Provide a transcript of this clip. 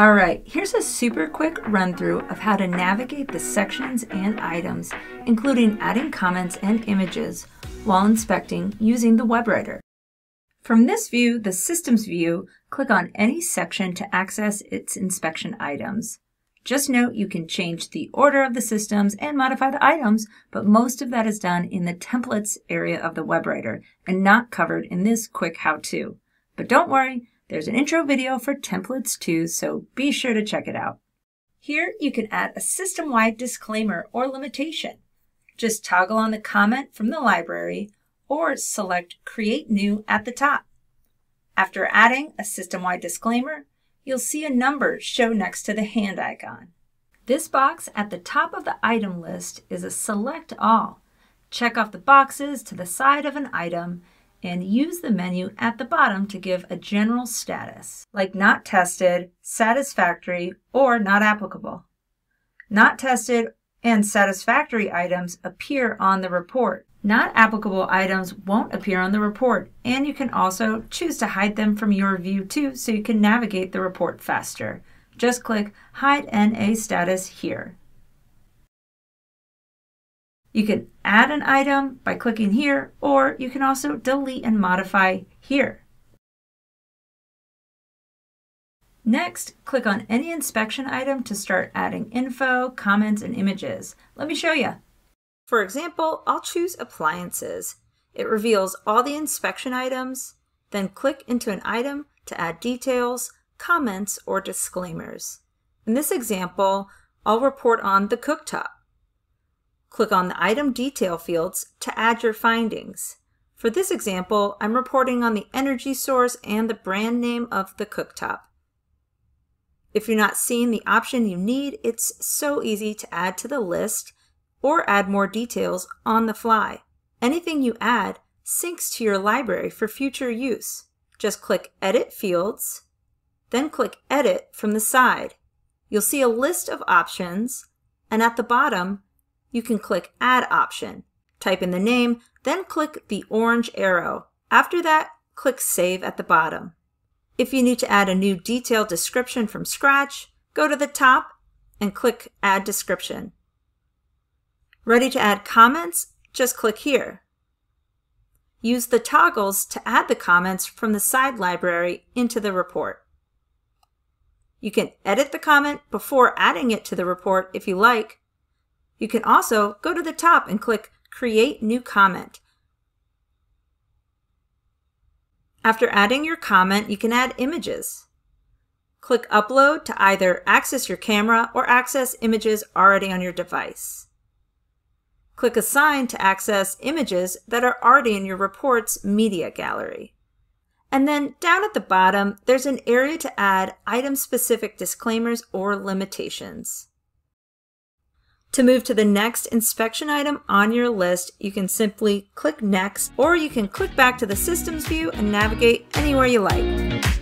All right, here's a super quick run through of how to navigate the sections and items, including adding comments and images while inspecting using the WebWriter. From this view, the Systems view, click on any section to access its inspection items. Just note you can change the order of the systems and modify the items, but most of that is done in the Templates area of the WebWriter and not covered in this quick how-to. But don't worry, there's an intro video for templates too, so be sure to check it out. Here you can add a system-wide disclaimer or limitation. Just toggle on the comment from the library or select Create New at the top. After adding a system-wide disclaimer, you'll see a number show next to the hand icon. This box at the top of the item list is a Select All. Check off the boxes to the side of an item and use the menu at the bottom to give a general status, like not tested, satisfactory, or not applicable. Not tested and satisfactory items appear on the report. Not applicable items won't appear on the report, and you can also choose to hide them from your view too, so you can navigate the report faster. Just click Hide NA Status here. You can add an item by clicking here, or you can also delete and modify here. Next, click on any inspection item to start adding info, comments, and images. Let me show you. For example, I'll choose appliances. It reveals all the inspection items, then click into an item to add details, comments, or disclaimers. In this example, I'll report on the cooktop. Click on the Item Detail fields to add your findings. For this example, I'm reporting on the energy source and the brand name of the cooktop. If you're not seeing the option you need, it's so easy to add to the list or add more details on the fly. Anything you add syncs to your library for future use. Just click Edit Fields, then click Edit from the side. You'll see a list of options, and at the bottom, you can click Add option, type in the name, then click the orange arrow. After that, click Save at the bottom. If you need to add a new detailed description from scratch, go to the top and click Add Description. Ready to add comments? Just click here. Use the toggles to add the comments from the side library into the report. You can edit the comment before adding it to the report if you like. You can also go to the top and click Create New Comment. After adding your comment, you can add images. Click Upload to either access your camera or access images already on your device. Click Assign to access images that are already in your report's media gallery. And then down at the bottom, there's an area to add item-specific disclaimers or limitations. To move to the next inspection item on your list, you can simply click Next, or you can click back to the Systems view and navigate anywhere you like.